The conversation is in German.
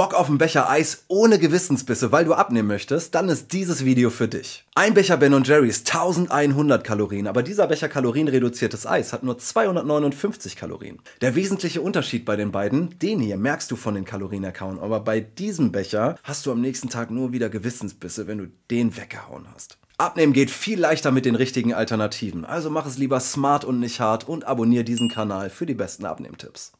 Bock auf einen Becher Eis ohne Gewissensbisse, weil du abnehmen möchtest, dann ist dieses Video für dich. Ein Becher Ben & Jerry's 1100 Kalorien, aber dieser Becher kalorienreduziertes Eis hat nur 259 Kalorien. Der wesentliche Unterschied bei den beiden, den hier merkst du von den Kalorienerkauen, aber bei diesem Becher hast du am nächsten Tag nur wieder Gewissensbisse, wenn du den weggehauen hast. Abnehmen geht viel leichter mit den richtigen Alternativen, also mach es lieber smart und nicht hart und abonniere diesen Kanal für die besten Abnehmtipps.